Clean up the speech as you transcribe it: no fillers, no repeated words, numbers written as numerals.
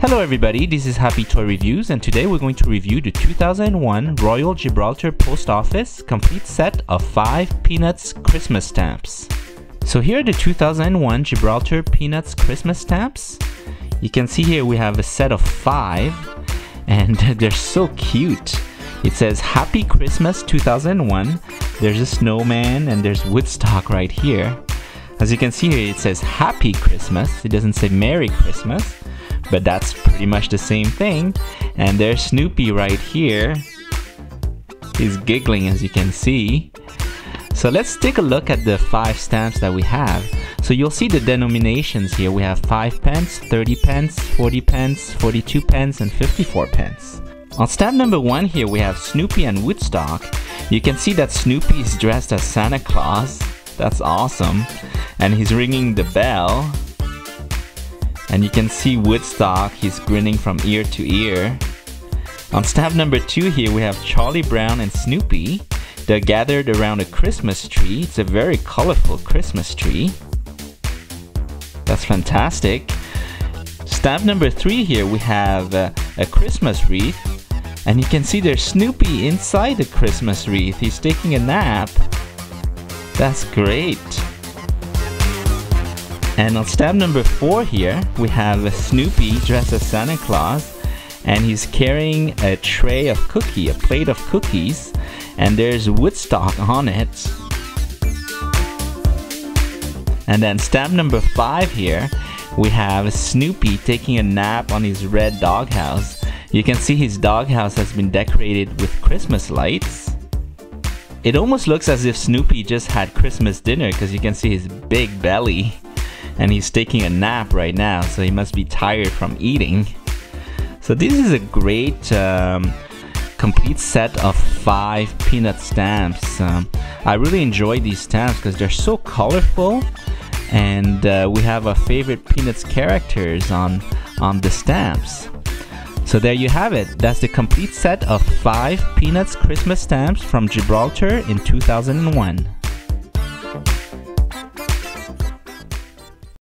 Hello everybody, this is Happy Toy Reviews and today we're going to review the 2001 Royal Gibraltar Post Office complete set of 5 Peanuts Christmas stamps. So here are the 2001 Gibraltar Peanuts Christmas stamps. You can see here we have a set of 5 and they're so cute. It says Happy Christmas 2001. There's a snowman and there's Woodstock right here. As you can see here it says Happy Christmas. It doesn't say Merry Christmas. But that's pretty much the same thing. And there's Snoopy right here. He's giggling as you can see. So let's take a look at the 5 stamps that we have. So you'll see the denominations here. We have 5 pence, 30 pence, 40 pence, 42 pence, and 54 pence. On stamp number 1 here we have Snoopy and Woodstock. You can see that Snoopy is dressed as Santa Claus. That's awesome. And he's ringing the bell. And you can see Woodstock, he's grinning from ear to ear. On stamp number 2 here we have Charlie Brown and Snoopy. They're gathered around a Christmas tree. It's a very colorful Christmas tree. That's fantastic. Stamp number 3 here we have a Christmas wreath. And you can see there's Snoopy inside the Christmas wreath. He's taking a nap. That's great. And on stamp number 4 here, we have a Snoopy dressed as Santa Claus and he's carrying a tray of cookies, a plate of cookies, and there's Woodstock on it. And then stamp number 5 here, we have Snoopy taking a nap on his red doghouse. You can see his doghouse has been decorated with Christmas lights. It almost looks as if Snoopy just had Christmas dinner because you can see his big belly. And he's taking a nap right now, so he must be tired from eating. So this is a great complete set of 5 Peanut stamps. I really enjoy these stamps because they're so colorful, and we have our favorite Peanuts characters on the stamps. So there you have it. That's the complete set of 5 Peanuts Christmas stamps from Gibraltar in 2001.